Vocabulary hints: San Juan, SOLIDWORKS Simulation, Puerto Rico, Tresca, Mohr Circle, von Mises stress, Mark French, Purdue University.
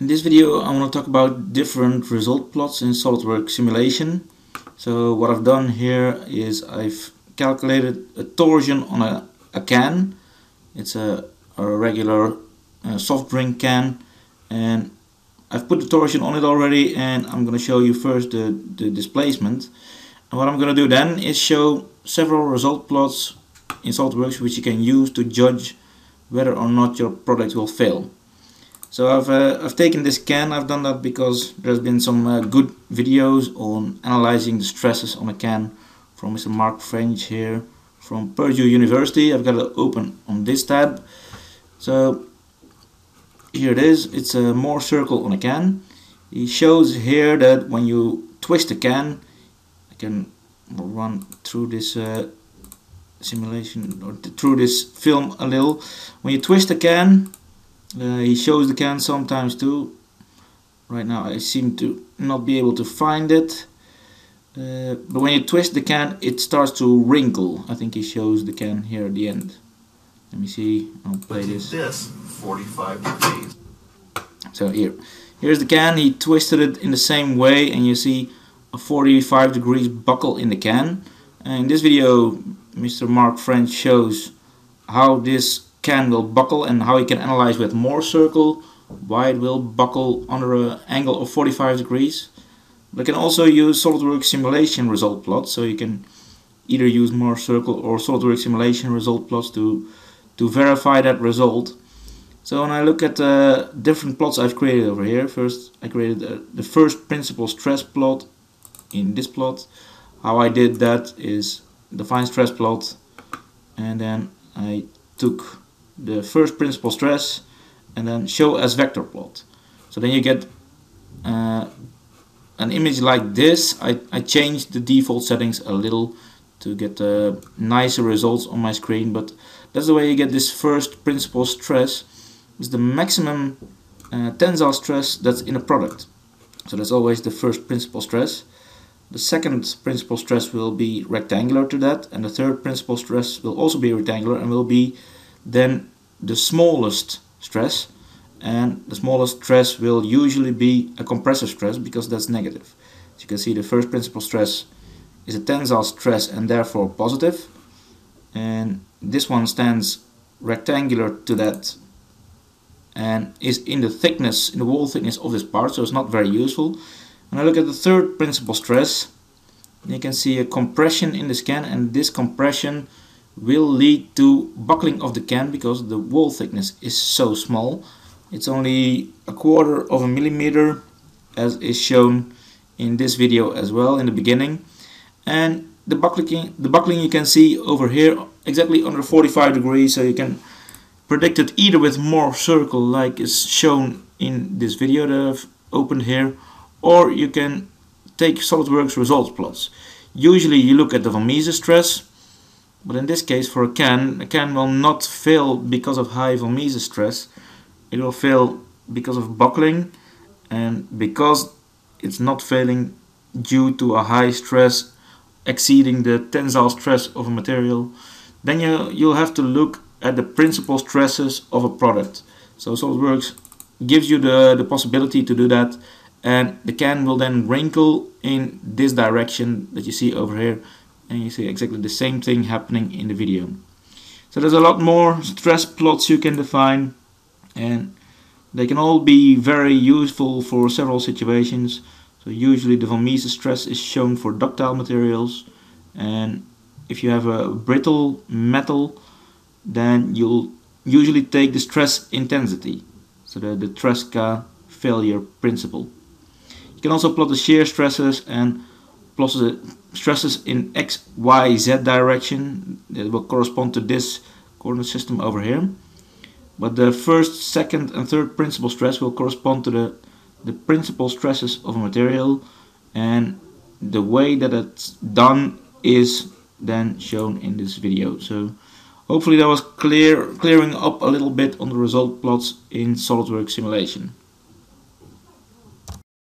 In this video I want to talk about different result plots in SOLIDWORKS simulation. So what I've done here is I've calculated a torsion on a can. It's a regular soft drink can, and I've put the torsion on it already, and I'm going to show you first the displacement. And what I'm going to do then is show several result plots in SOLIDWORKS which you can use to judge whether or not your product will fail. So I've taken this can. I've done that because there's been some good videos on analyzing the stresses on a can from Mr. Mark French here from Purdue University. I've got it open on this tab. So here it is. It's a Mohr circle on a can. He shows here that when you twist a can, I can run through this simulation or through this film a little. When you twist a can, he shows the can sometimes too. Right now I seem to not be able to find it, but when you twist the can it starts to wrinkle. I think he shows the can here at the end. Let me see, I'll play this 45 degrees. So here's the can. He twisted it in the same way and you see a 45 degrees buckle in the can. And in this video Mr. Mark French shows how this can will buckle and how you can analyze with Mohr circle why it will buckle under an angle of 45 degrees. But you can also use SOLIDWORKS simulation result plots, so you can either use Mohr circle or SOLIDWORKS simulation result plots to verify that result. So when I look at the different plots I've created over here, first I created the first principle stress plot in this plot. How I did that is define stress plot, and then I took the first principle stress and then show as vector plot. So then you get an image like this. I changed the default settings a little to get nicer results on my screen, but that's the way you get this first principle stress. It's the maximum tensile stress that's in a product. So that's always the first principle stress. The second principle stress will be rectangular to that, and the third principle stress will also be rectangular and will be then the smallest stress, and the smallest stress will usually be a compressive stress because that's negative. As you can see, the first principle stress is a tensile stress and therefore positive, and this one stands rectangular to that and is in the thickness, in the wall thickness of this part, so it's not very useful. When I look at the third principle stress, you can see a compression in this can, and this compression will lead to buckling of the can because the wall thickness is so small. It's only 1/4 of a millimeter, as is shown in this video as well in the beginning. And the buckling you can see over here exactly under 45 degrees, so you can predict it either with Mohr circle like is shown in this video that I've opened here, or you can take SOLIDWORKS results plots. Usually you look at the von Mises stress, but in this case for a can will not fail because of high von Mises stress. It will fail because of buckling, and because it's not failing due to a high stress exceeding the tensile stress of a material, then you'll have to look at the principal stresses of a product. So SOLIDWORKS gives you the possibility to do that, and the can will then wrinkle in this direction that you see over here, and you see exactly the same thing happening in the video. So there's a lot more stress plots you can define, and they can all be very useful for several situations. So usually the von Mises stress is shown for ductile materials, and if you have a brittle metal then you'll usually take the stress intensity, so the Tresca failure principle. You can also plot the shear stresses and plot the stresses in X, Y, Z direction that will correspond to this coordinate system over here. But the first, second and third principal stress will correspond to the principal stresses of a material, and the way that it's done is then shown in this video. So hopefully that was clearing up a little bit on the result plots in SOLIDWORKS simulation.